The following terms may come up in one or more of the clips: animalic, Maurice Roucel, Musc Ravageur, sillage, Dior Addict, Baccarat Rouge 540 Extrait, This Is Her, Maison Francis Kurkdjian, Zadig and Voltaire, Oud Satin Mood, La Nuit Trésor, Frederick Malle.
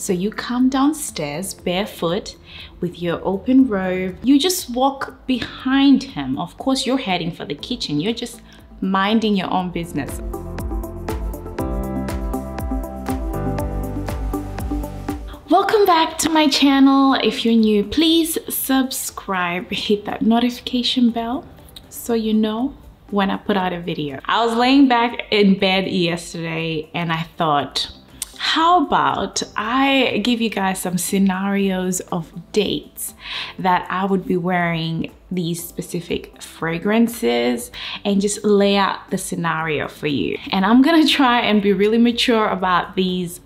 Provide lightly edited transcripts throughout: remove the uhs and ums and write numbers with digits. So you come downstairs barefoot with your open robe. You just walk behind him. Of course, you're heading for the kitchen. You're just minding your own business. Welcome back to my channel. If you're new, please subscribe, hit that notification bell so you know when I put out a video. I was laying back in bed yesterday and I thought, how about I give you guys some scenarios of dates that I would be wearing these specific fragrances and just lay out the scenario for you. And I'm gonna try and be really mature about these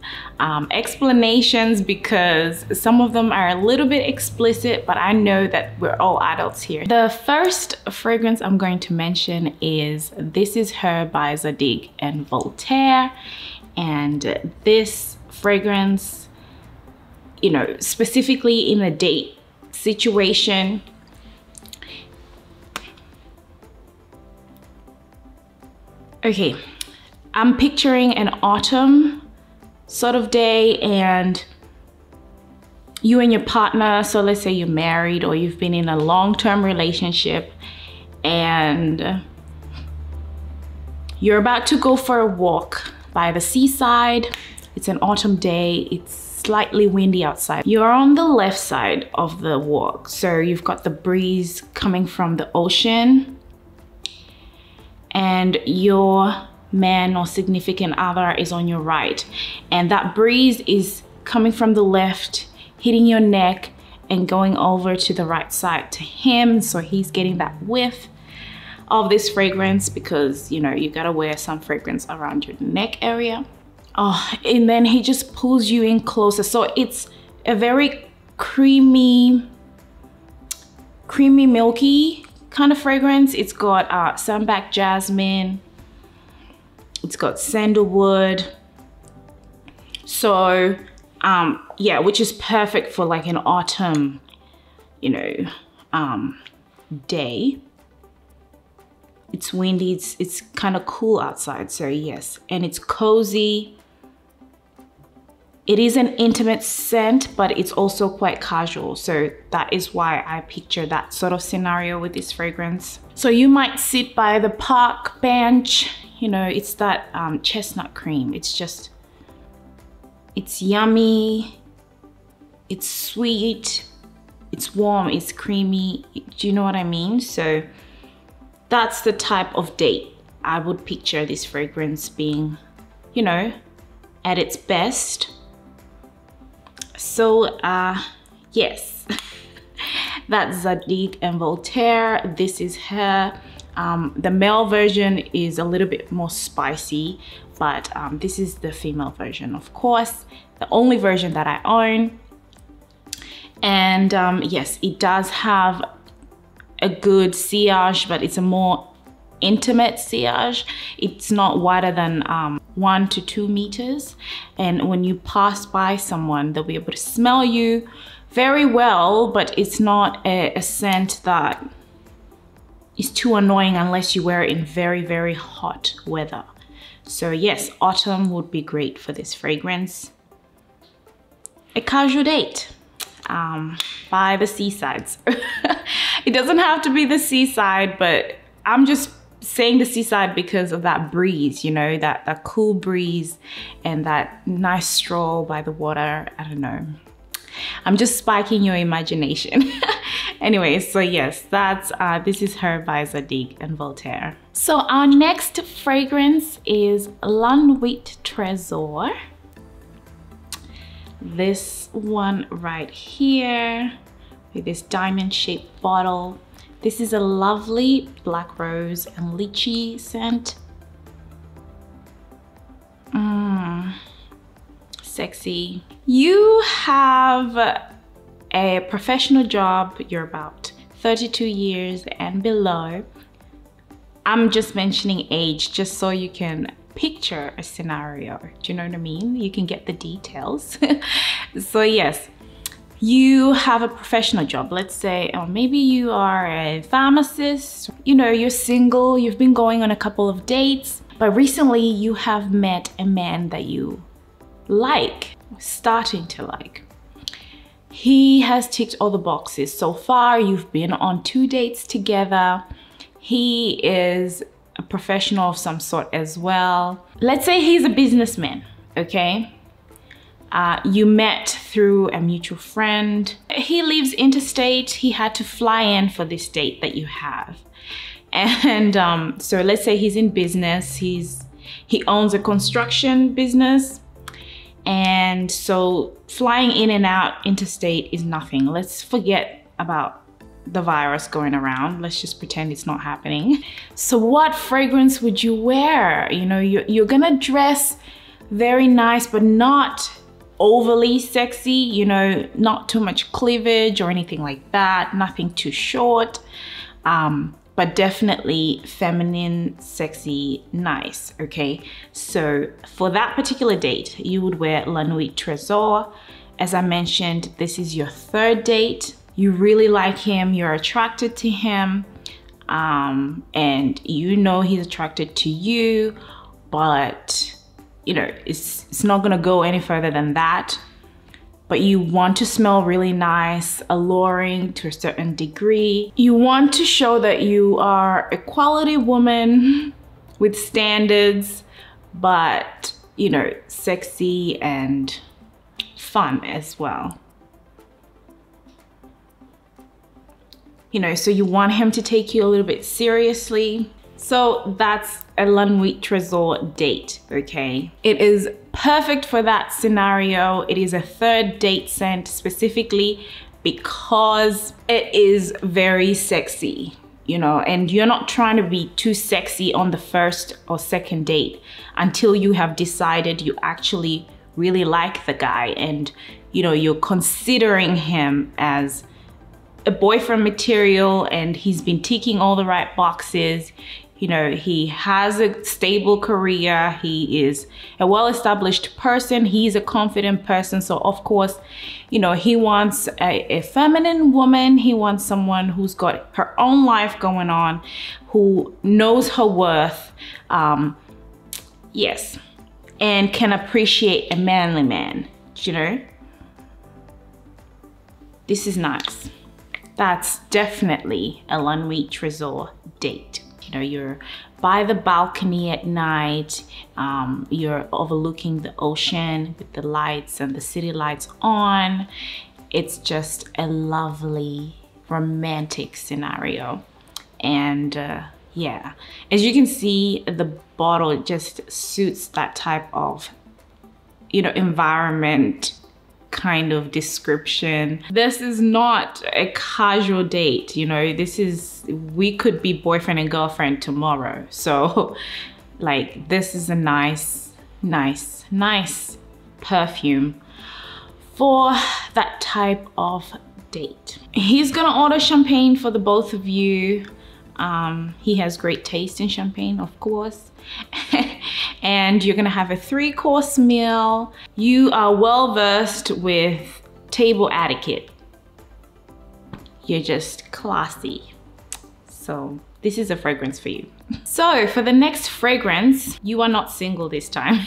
explanations because some of them are a little bit explicit, but I know that we're all adults here. The first fragrance I'm going to mention is This Is Her by Zadig and Voltaire. And this fragrance, you know, specifically in a date situation, okay, I'm picturing an autumn sort of day and you and your partner, so let's say you're married or you've been in a long-term relationship and you're about to go for a walk by the seaside. It's an autumn day, it's slightly windy outside. You're on the left side of the walk, so you've got the breeze coming from the ocean. And your man or significant other is on your right. And that breeze is coming from the left, hitting your neck and going over to the right side to him. So he's getting that whiff of this fragrance because, you know, you gotta wear some fragrance around your neck area. Oh, and then he just pulls you in closer. So it's a very creamy, milky kind of fragrance. It's got sandalback jasmine, it's got sandalwood, so yeah, which is perfect for like an autumn, you know, day. It's windy, it's kind of cool outside, so yes. And it's cozy. It is an intimate scent, but it's also quite casual. So that is why I picture that sort of scenario with this fragrance. So you might sit by the park bench, you know, it's that chestnut cream. It's just, it's yummy, it's sweet, it's warm, it's creamy. Do you know what I mean? So that's the type of date I would picture this fragrance being, you know, at its best. So yes, that's Zadig and Voltaire, This Is Her. The male version is a little bit more spicy, but this is the female version, of course, the only version that I own. And yes, it does have a good sillage, but it's a more intimate sillage. It's not wider than 1 to 2 meters. And when you pass by someone, they'll be able to smell you very well, but it's not a scent that is too annoying unless you wear it in very, very hot weather. So yes, autumn would be great for this fragrance. A casual date by the seasides. It doesn't have to be the seaside, but I'm just saying the seaside because of that breeze, you know, that cool breeze and that nice stroll by the water. I don't know. I'm just spiking your imagination. Anyway, so yes, that's This Is Her by Zadig and Voltaire. So our next fragrance is La Nuit Trésor. This one right here with this diamond-shaped bottle. This is a lovely black rose and lychee scent. Sexy. You have a professional job, you're about 32 years and below. I'm just mentioning age just so you can picture a scenario. Do you know what I mean? You can get the details. So yes, you have a professional job, let's say, or maybe you are a pharmacist. You know, you're single, you've been going on a couple of dates, but recently you have met a man that you like. starting to like. He has ticked all the boxes so far. You've been on 2 dates together. He is a professional of some sort as well. Let's say he's a businessman, okay? You met through a mutual friend. He lives interstate. He had to fly in for this date that you have. And so let's say he's in business. He owns a construction business. And so flying in and out interstate is nothing. Let's forget about the virus going around. Let's just pretend it's not happening. So what fragrance would you wear? You know, you're gonna dress very nice, but not overly sexy, you know, not too much cleavage or anything like that, nothing too short, but definitely feminine, sexy, nice, okay? So for that particular date, you would wear La Nuit Trésor. As I mentioned, this is your 3rd date. You really like him, you're attracted to him, and you know he's attracted to you, but you know, it's not gonna go any further than that. But you want to smell really nice, alluring to a certain degree. You want to show that you are a quality woman with standards, but you know, sexy and fun as well. You know, so you want him to take you a little bit seriously. So that's a La Nuit Trésor date, okay? It is perfect for that scenario. It is a 3rd date scent specifically because it is very sexy, you know, and you're not trying to be too sexy on the 1st or 2nd date until you have decided you actually really like the guy and, you know, you're considering him as a boyfriend material and he's been ticking all the right boxes. You know, he has a stable career. He is a well-established person. He's a confident person. So of course, you know, he wants a feminine woman. He wants someone who's got her own life going on, who knows her worth. Yes, and can appreciate a manly man, you know? This is nice. That's definitely a La Nuit Trésor date. You know, you're by the balcony at night, you're overlooking the ocean with the lights and the city lights on. It's just a lovely, romantic scenario. And yeah, as you can see, the bottle just suits that type of, you know, environment. Kind of description. This is not a casual date, you know, this is, we could be boyfriend and girlfriend tomorrow. So like, this is a nice, nice, nice perfume for that type of date. He's gonna order champagne for the both of you. He has great taste in champagne, of course. And you're gonna have a 3-course meal. You are well versed with table etiquette. You're just classy. So this is a fragrance for you. So for the next fragrance, you are not single this time.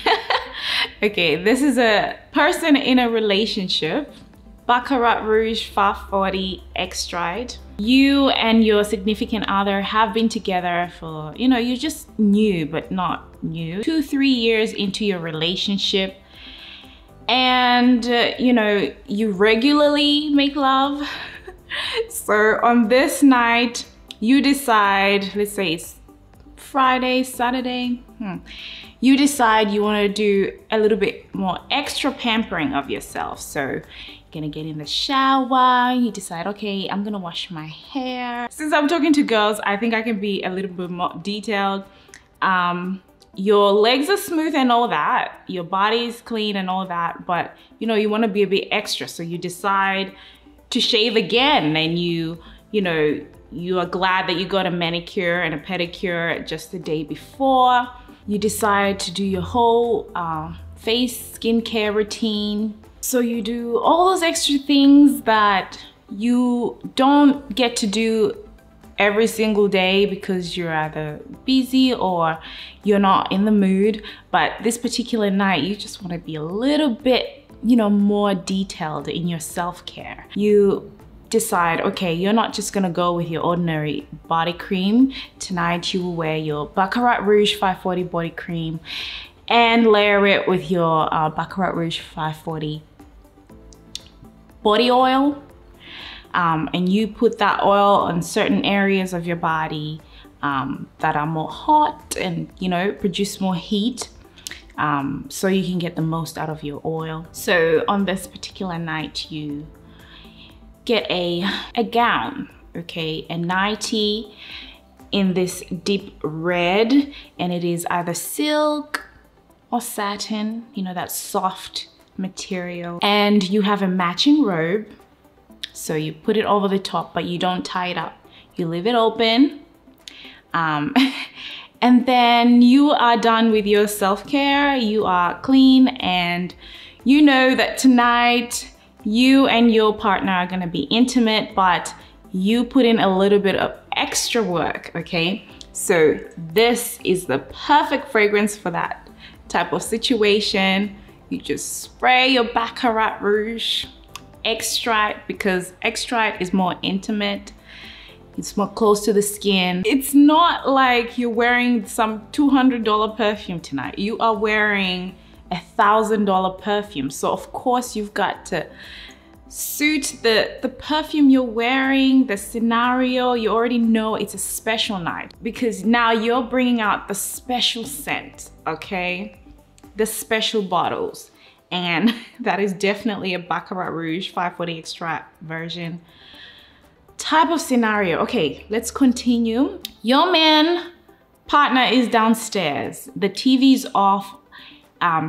Okay, this is a person in a relationship. Baccarat Rouge 540 Extrait. You and your significant other have been together for, you know, you're just new, but not new. 2-3 years into your relationship. And, you know, you regularly make love. So on this night, you decide, let's say it's Friday, Saturday. You decide you want to do a little bit more extra pampering of yourself. So you're gonna get in the shower, you decide, okay, I'm gonna wash my hair. Since I'm talking to girls, I think I can be a little bit more detailed. Your legs are smooth and all that, your body is clean and all that, but you know, you want to be a bit extra. So you decide to shave again and you know, you are glad that you got a manicure and a pedicure just the day before. You decide to do your whole face skincare routine. So you do all those extra things that you don't get to do every single day because you're either busy or you're not in the mood. But this particular night, you just want to be a little bit you know, more detailed in your self-care. You decide, okay, you're not just gonna go with your ordinary body cream. Tonight you will wear your Baccarat Rouge 540 body cream and layer it with your Baccarat Rouge 540 body oil. And you put that oil on certain areas of your body that are more hot and, you know, produce more heat, so you can get the most out of your oil. So on this particular night, you get a gown, okay, a nightie in this deep red, and it is either silk or satin, you know, that soft material. And you have a matching robe, so you put it over the top, but you don't tie it up. You leave it open, and then you are done with your self-care. You are clean, and you know that tonight you and your partner are gonna be intimate, but you put in a little bit of extra work, okay? So this is the perfect fragrance for that type of situation. You just spray your Baccarat Rouge Extrait, because extrait is more intimate. It's more close to the skin. It's not like you're wearing some $200 perfume tonight. You are wearing $1,000 perfume. So of course you've got to suit the perfume you're wearing, the scenario. You already know it's a special night because now you're bringing out the special scent, okay? The special bottles. And that is definitely a Baccarat Rouge 540 Extrait version type of scenario. Okay, let's continue. Your man partner is downstairs. The TV's off.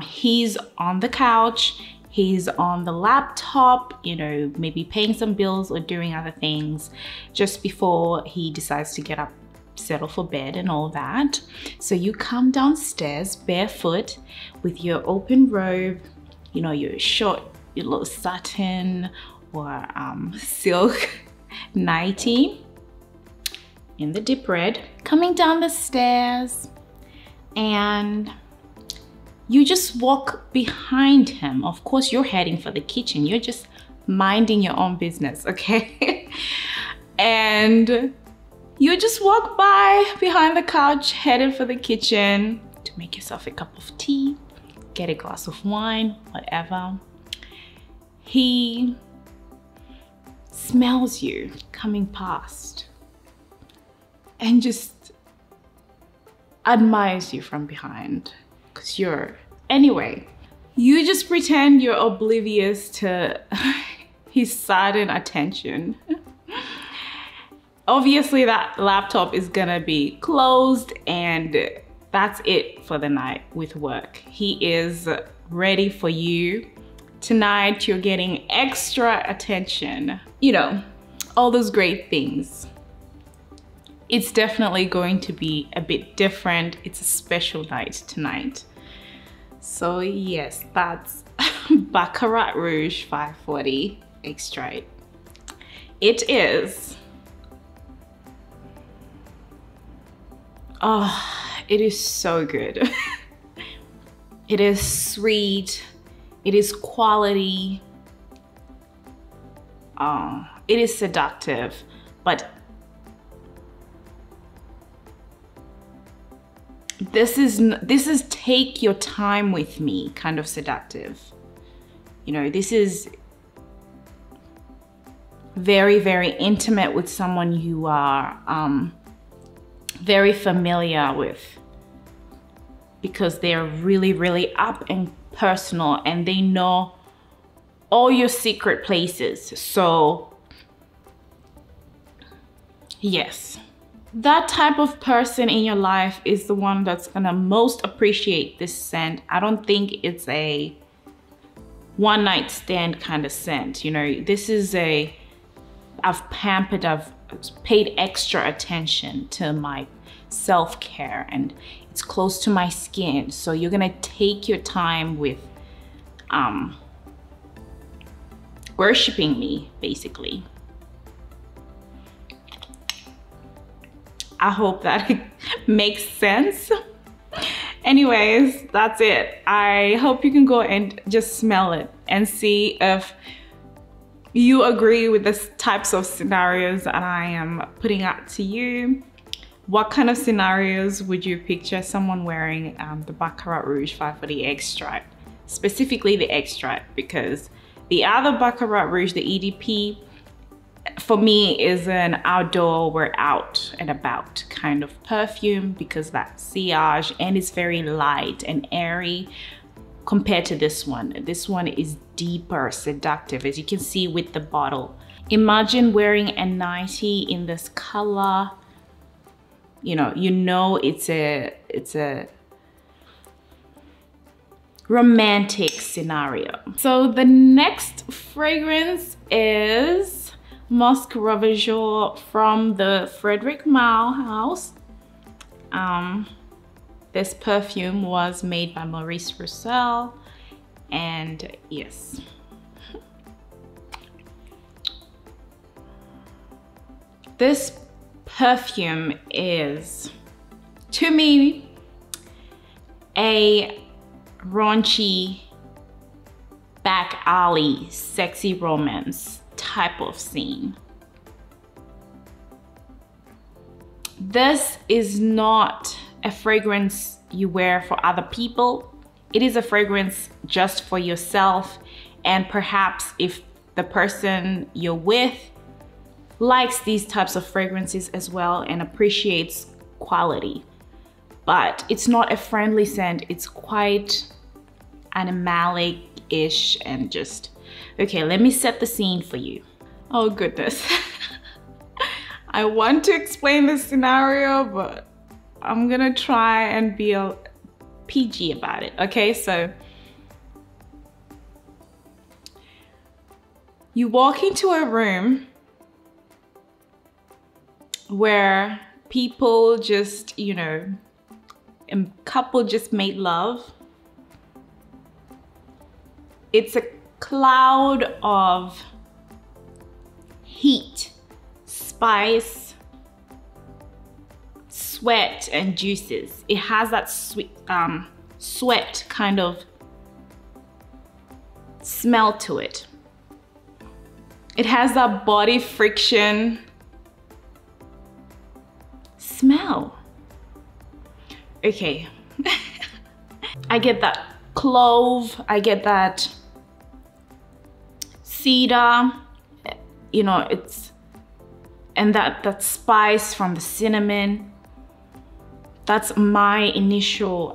He's on the couch. He's on the laptop, you know, maybe paying some bills or doing other things just before he decides to get up, settle for bed and all that. So you come downstairs barefoot with your open robe, you know, your short, your little satin or silk nightie in the deep red, coming down the stairs, and you just walk behind him. Of course, you're heading for the kitchen. You're just minding your own business, okay? And you just walk by behind the couch, headed for the kitchen to make yourself a cup of tea, get a glass of wine, whatever. He smells you coming past and just admires you from behind. Because anyway, you just pretend you're oblivious to his sudden attention. Obviously that laptop is gonna be closed and that's it for the night with work. He is ready for you. Tonight you're getting extra attention. You know, all those great things. It's definitely going to be a bit different. It's a special night tonight. So yes, that's Baccarat Rouge 540 Extrait. It is. Oh, it is so good. It is sweet. It is quality. It is seductive, but this is take your time with me kind of seductive. You know, this is very, very intimate with someone you are very familiar with, because they're really, really up and personal and they know all your secret places. So yes, that type of person in your life is the one that's gonna most appreciate this scent. I don't think it's a one night stand kind of scent. You know, this is a, I've pampered, I've paid extra attention to my self-care and it's close to my skin. So you're gonna take your time with worshiping me, basically. I hope that it makes sense. Anyways, that's it. I hope you can go and just smell it and see if you agree with the types of scenarios that I am putting out to you. What kind of scenarios would you picture someone wearing the Baccarat Rouge 540 Extrait? Specifically the Extrait, because the other Baccarat Rouge, the EDP, for me is an outdoor, we're out and about kind of perfume because that sillage, and it's very light and airy compared to this one. This one is deeper, seductive, as you can see with the bottle. Imagine wearing a 90 in this color. You know it's a romantic scenario. So the next fragrance is Musc Ravageur from the Frederick Malle house. This perfume was made by Maurice Roucel, and yes. This perfume is, to me, a raunchy, back alley, sexy romance type of scene. This is not a fragrance you wear for other people. It is a fragrance just for yourself, and perhaps if the person you're with likes these types of fragrances as well and appreciates quality. But it's not a friendly scent, it's quite animalic-ish and just, okay, let me set the scene for you. Oh goodness. I want to explain this scenario, but I'm gonna try and be a PG about it, okay? So, you walk into a room where people just, a couple just made love. It's a cloud of heat, spice, sweat and juices. It has that sweet, sweat kind of smell to it. It has that body friction smell. Okay. I get that clove, I get that cedar, and that spice from the cinnamon. That's my initial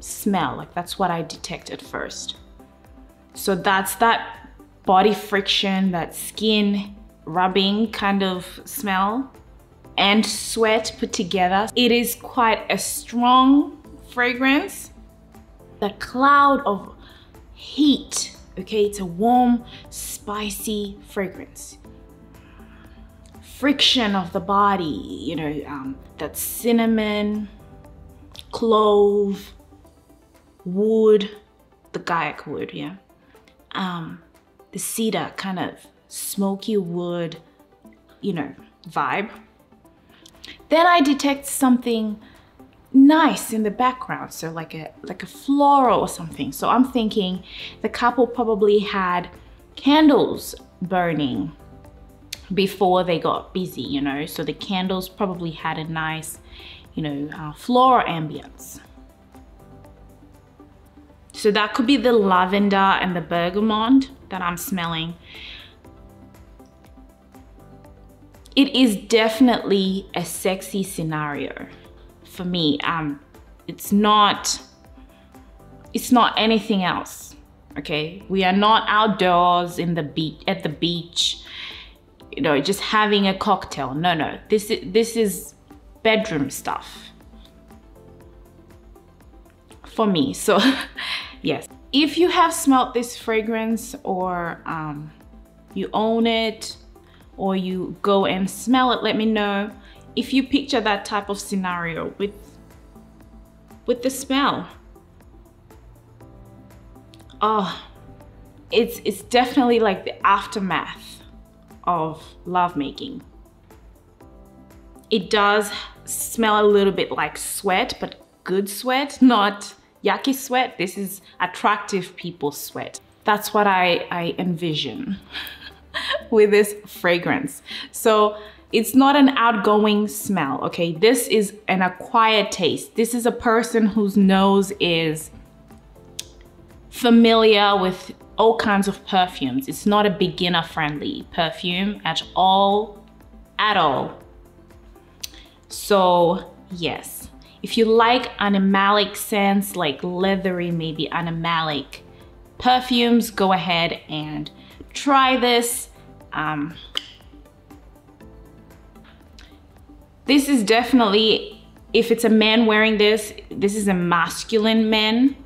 smell, like that's what I detected first. So that's that body friction, that skin rubbing kind of smell and sweat put together. It is quite a strong fragrance. The cloud of heat, okay? It's a warm, spicy fragrance. Friction of the body, that cinnamon, clove, wood, the Gayak wood, yeah? The cedar, kind of smoky wood, vibe. Then I detect something nice in the background, so like a floral or something. So I'm thinking the couple probably had candles burning before they got busy, so the candles probably had a nice, floral ambience. So that could be the lavender and the bergamot that I'm smelling. It is definitely a sexy scenario for me. It's not anything else, okay? We are not outdoors at the beach, just having a cocktail. No, this is bedroom stuff for me. So yes, if you have smelled this fragrance or you own it, or you go and smell it, let me know if you picture that type of scenario with the smell. Oh, it's definitely like the aftermath of lovemaking. It does smell a little bit like sweat, but good sweat, not yucky sweat. This is attractive people sweat. That's what I envision with this fragrance. So it's not an outgoing smell, okay? This is an acquired taste. This is a person whose nose is familiar with all kinds of perfumes. It's not a beginner-friendly perfume at all. So yes, if you like animalic scents, like leathery, maybe animalic perfumes, go ahead and try this. This is definitely, if it's a man wearing this, this is a masculine man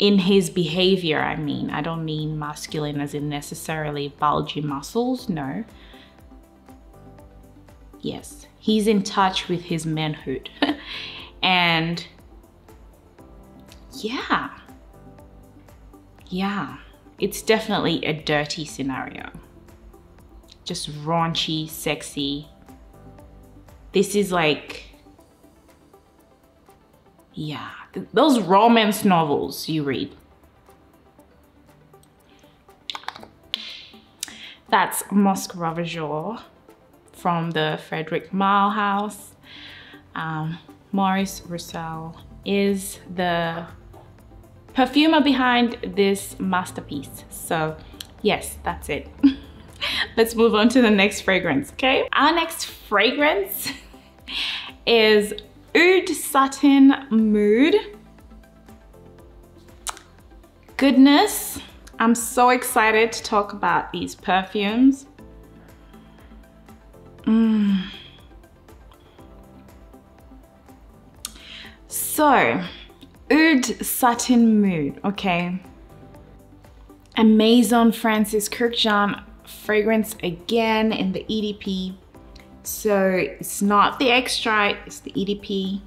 in his behavior. I mean, I don't mean masculine as in necessarily bulgy muscles, no. Yes, he's in touch with his manhood. And yeah, it's definitely a dirty scenario. Just raunchy, sexy. This is like, yeah, those romance novels you read. That's Musc Ravageur from the Frederick Malle house. Maurice Roucel is the perfumer behind this masterpiece. So yes, that's it. Let's move on to the next fragrance, okay? Our next fragrance is Oud Satin Mood. Goodness, I'm so excited to talk about these perfumes. So, Oud Satin Mood, okay. A Maison Francis Kurkdjian fragrance again in the EDP. So it's not the extract, it's the EDP.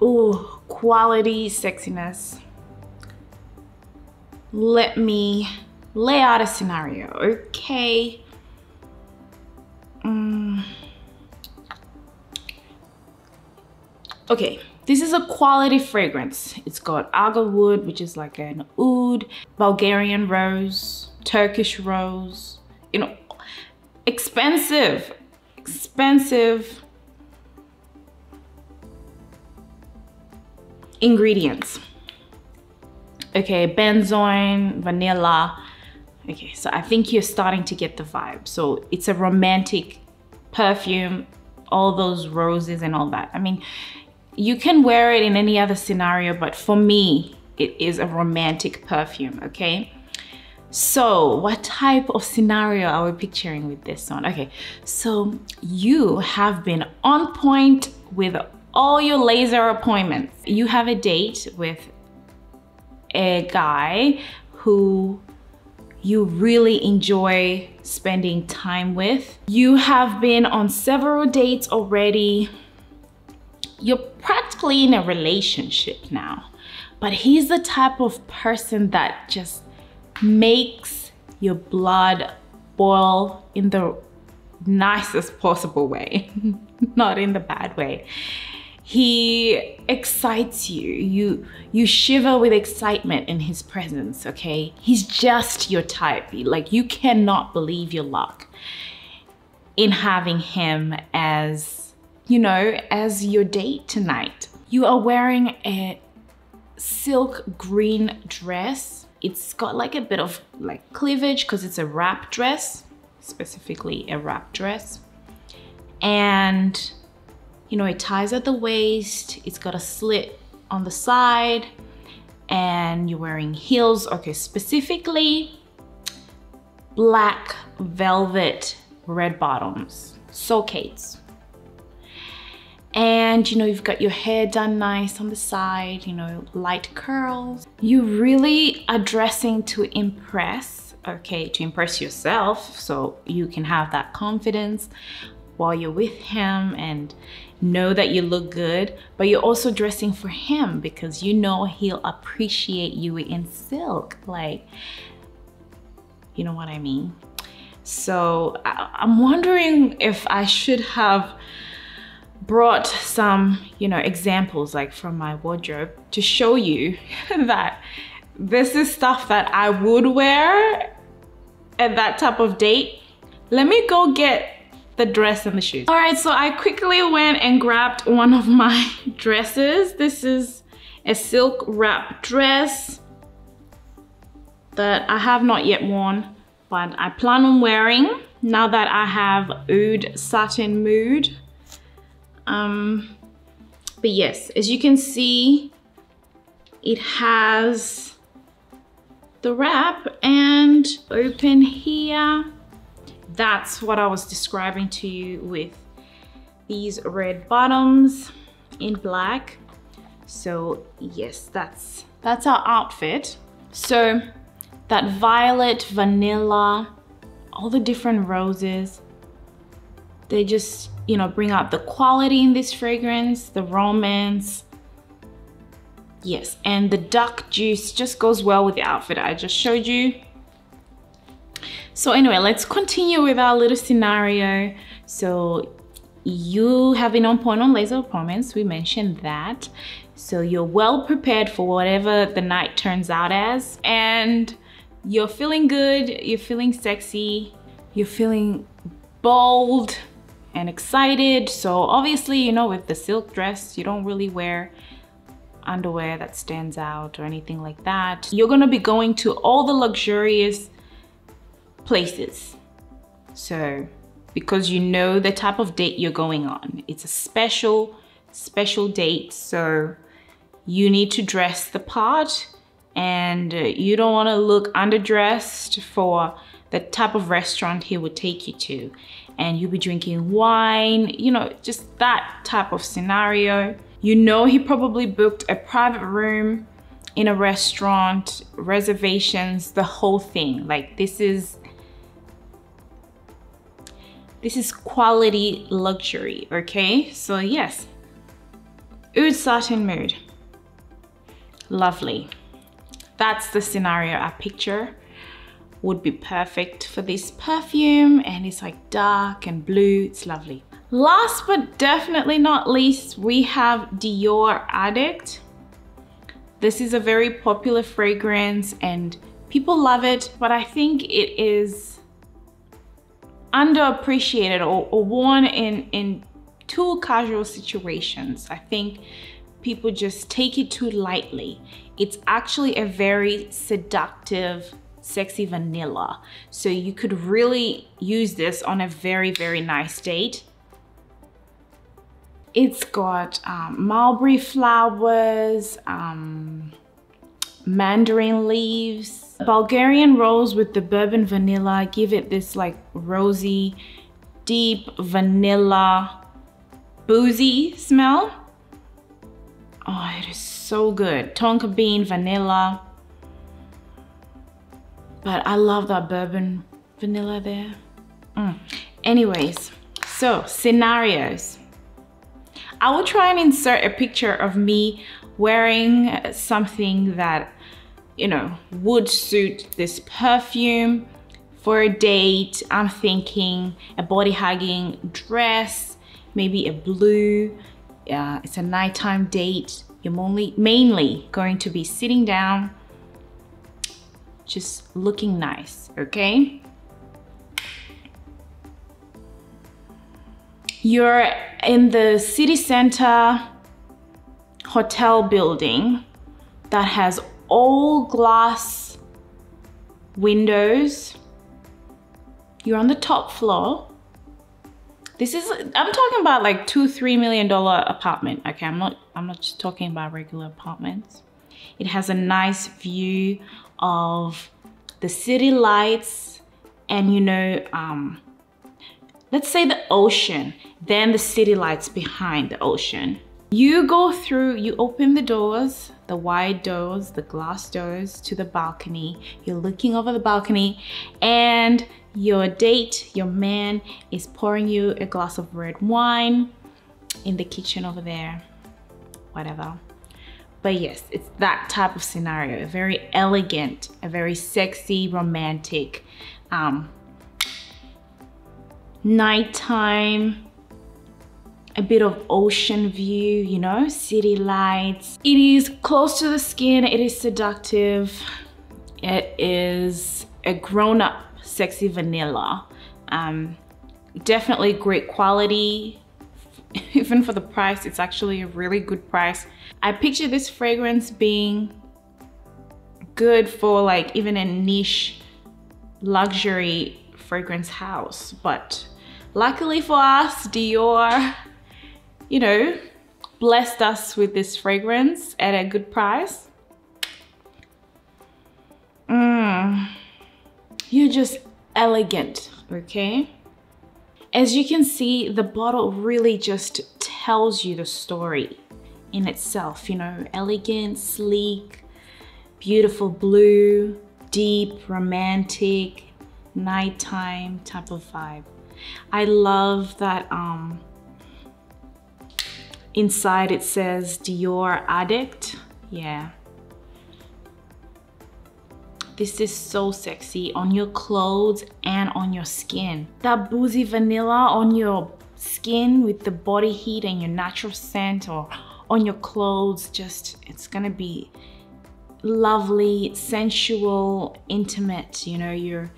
Oh, quality sexiness. Let me lay out a scenario, okay? Okay, this is a quality fragrance. It's got agar wood, which is like an oud, Bulgarian rose, Turkish rose, you know, expensive ingredients. Okay, benzoin, vanilla. Okay, so I think you're starting to get the vibe. So it's a romantic perfume, all those roses and all that. I mean, you can wear it in any other scenario, but for me, it is a romantic perfume, okay? So what type of scenario are we picturing with this one? Okay, so you have been on point with all your laser appointments. You have a date with a guy who you really enjoy spending time with. You have been on several dates already. You're practically in a relationship now, but he's the type of person that just makes your blood boil in the nicest possible way, not in the bad way. He excites you. You shiver with excitement in his presence, okay? He's just your type. Like, you cannot believe your luck in having him as, you know, as your date tonight. You are wearing a silk green dress. It's got like a bit of like cleavage because it's a wrap dress, specifically a wrap dress. And you know, it ties at the waist, it's got a slit on the side, and you're wearing heels. Okay, specifically black velvet red bottoms, socates. And you know, you've got your hair done nice on the side, you know, light curls. You really are dressing to impress, okay, to impress yourself, so you can have that confidence while you're with him and know that you look good, but you're also dressing for him because you know he'll appreciate you in silk. Like, you know what I mean? So I'm wondering if I should have brought some, you know, examples like from my wardrobe to show you that this is stuff that I would wear at that type of date. Let me go get the dress and the shoes. All right, so I quickly went and grabbed one of my dresses. This is a silk wrap dress that I have not yet worn, but I plan on wearing now that I have Oud Satin Mood. But yes, as you can see, it has the wrap and open here. That's what I was describing to you with these red bottoms in black. So yes, that's our outfit. So that violet, vanilla, all the different roses, they just, you know, bring out the quality in this fragrance, the romance. Yes, and the duck juice just goes well with the outfit I just showed you. So anyway, let's continue with our little scenario. So you have been on point on laser comments, we mentioned that. So you're well prepared for whatever the night turns out as, and you're feeling good, you're feeling sexy, you're feeling bold and excited. So obviously, you know, with the silk dress, you don't really wear underwear that stands out or anything like that. You're gonna be going to all the luxurious places. So, because you know the type of date you're going on. It's a special, special date. So you need to dress the part, and you don't wanna look underdressed for the type of restaurant he would take you to. And you'll be drinking wine, you know, just that type of scenario. You know, he probably booked a private room in a restaurant, reservations, the whole thing. Like, this is quality luxury, okay? So yes, Oud Satin Mood, lovely. That's the scenario I picture would be perfect for this perfume, and it's like dark and blue, it's lovely. Last but definitely not least, we have Dior Addict. This is a very popular fragrance and people love it, but I think it is underappreciated or worn in too casual situations. I think people just take it too lightly. It's actually a very seductive, sexy vanilla. So you could really use this on a very, very nice date. It's got mulberry flowers, mandarin leaves, Bulgarian rose with the bourbon vanilla, give it this like rosy, deep vanilla, boozy smell. Oh, it is so good. Tonka bean, vanilla. But I love that bourbon vanilla there. Anyways, so scenarios. I will try and insert a picture of me wearing something that, you know, would suit this perfume for a date. I'm thinking a body-hugging dress, maybe a blue. It's a nighttime date. You're mainly going to be sitting down, just looking nice, okay? You're in the city center hotel building that has all glass windows. You're on the top floor. This is, I'm talking about like $2–3 million apartment. Okay, I'm not just talking about regular apartments. It has a nice view of the city lights and, you know, let's say the ocean, then the city lights behind the ocean. You go through, you open the doors, the wide doors, the glass doors to the balcony. You're looking over the balcony and your date, your man, is pouring you a glass of red wine in the kitchen over there, whatever. But yes, it's that type of scenario, a very elegant, a very sexy, romantic nighttime, a bit of ocean view, you know, city lights. It is close to the skin, it is seductive. It is a grown-up sexy vanilla. Definitely great quality. Even for the price, it's actually a really good price. I picture this fragrance being good for like even a niche luxury fragrance house, but luckily for us, Dior, you know, blessed us with this fragrance at a good price. You're just elegant, okay? As you can see, the bottle really just tells you the story in itself, you know, elegant, sleek, beautiful blue, deep, romantic, nighttime type of vibe. I love that inside it says Dior Addict. Yeah. This is so sexy on your clothes and on your skin. That boozy vanilla on your skin with the body heat and your natural scent, or on your clothes, just, it's gonna be lovely, sensual, intimate, you know, you're,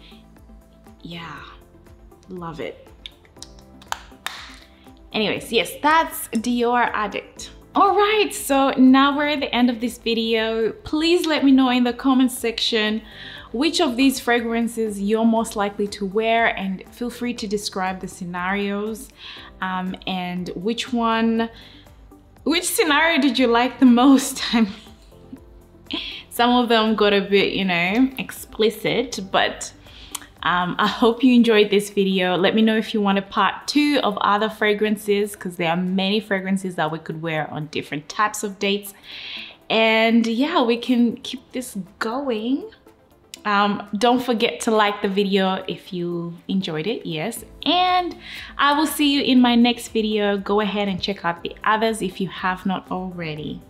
yeah, love it. Anyways, yes, that's Dior Addict. All right, so now we're at the end of this video. Please let me know in the comment section which of these fragrances you're most likely to wear, and feel free to describe the scenarios, and which scenario did you like the most? I mean, some of them got a bit, you know, explicit, but I hope you enjoyed this video. Let me know if you want a part 2 of other fragrances, because there are many fragrances that we could wear on different types of dates. And yeah, we can keep this going. Don't forget to like the video if you enjoyed it, yes. And I will see you in my next video. Go ahead and check out the others if you have not already.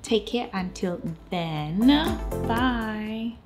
Take care until then. Bye.